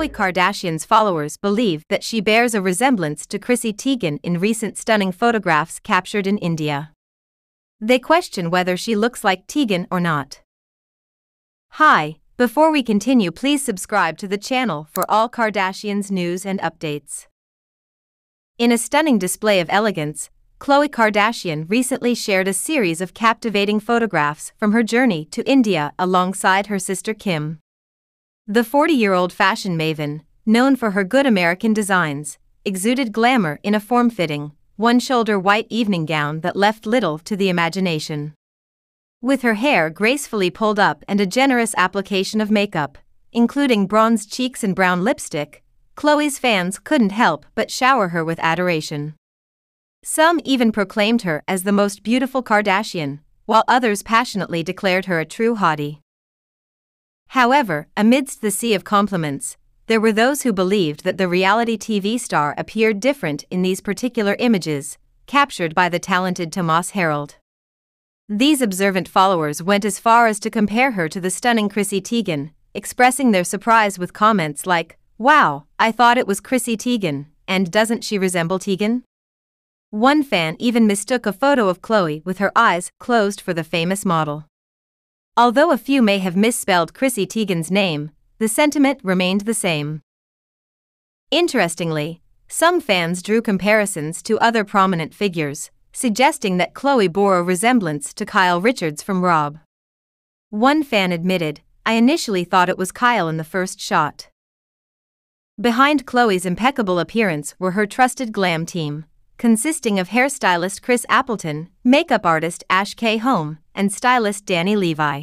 Khloe Kardashian's followers believe that she bears a resemblance to Chrissy Teigen in recent stunning photographs captured in India. They question whether she looks like Teigen or not. Hi, before we continue, please subscribe to the channel for all Kardashians news and updates. In a stunning display of elegance, Khloe Kardashian recently shared a series of captivating photographs from her journey to India alongside her sister Kim. The 40-year-old fashion maven, known for her Good American designs, exuded glamour in a form-fitting, one-shoulder white evening gown that left little to the imagination. With her hair gracefully pulled up and a generous application of makeup, including bronze cheeks and brown lipstick, Khloe's fans couldn't help but shower her with adoration. Some even proclaimed her as the most beautiful Kardashian, while others passionately declared her a true hottie. However, amidst the sea of compliments, there were those who believed that the reality TV star appeared different in these particular images, captured by the talented Tomás Herold. These observant followers went as far as to compare her to the stunning Chrissy Teigen, expressing their surprise with comments like, "Wow, I thought it was Chrissy Teigen, and doesn't she resemble Teigen?" One fan even mistook a photo of Khloe with her eyes closed for the famous model. Although a few may have misspelled Chrissy Teigen's name, the sentiment remained the same. Interestingly, some fans drew comparisons to other prominent figures, suggesting that Khloe bore a resemblance to Kyle Richards from Rob. One fan admitted, "I initially thought it was Kyle in the first shot." Behind Khloe's impeccable appearance were her trusted glam team, consisting of hairstylist Chris Appleton, makeup artist Ash K. Holm, and stylist Danny Levi.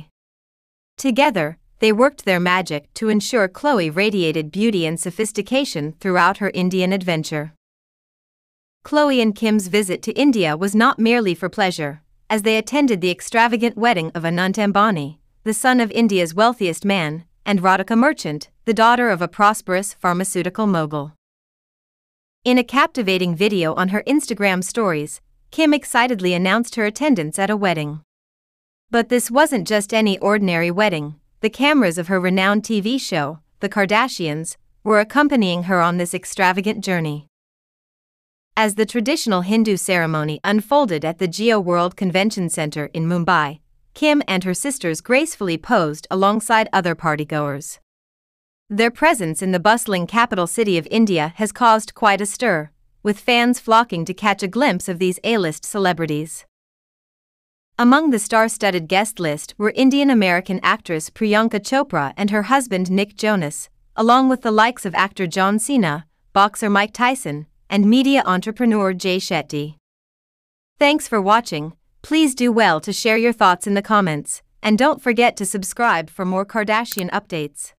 Together, they worked their magic to ensure Khloe radiated beauty and sophistication throughout her Indian adventure. Khloe and Kim's visit to India was not merely for pleasure, as they attended the extravagant wedding of Anant Ambani, the son of India's wealthiest man, and Radhika Merchant, the daughter of a prosperous pharmaceutical mogul. In a captivating video on her Instagram stories, Kim excitedly announced her attendance at a wedding. But this wasn't just any ordinary wedding. The cameras of her renowned TV show, The Kardashians, were accompanying her on this extravagant journey. As the traditional Hindu ceremony unfolded at the Jio World Convention Center in Mumbai, Kim and her sisters gracefully posed alongside other partygoers. Their presence in the bustling capital city of India has caused quite a stir, with fans flocking to catch a glimpse of these A-list celebrities. Among the star-studded guest list were Indian-American actress Priyanka Chopra and her husband Nick Jonas, along with the likes of actor John Cena, boxer Mike Tyson, and media entrepreneur Jay Shetty. Thanks for watching. Please do well to share your thoughts in the comments, and don't forget to subscribe for more Kardashian updates.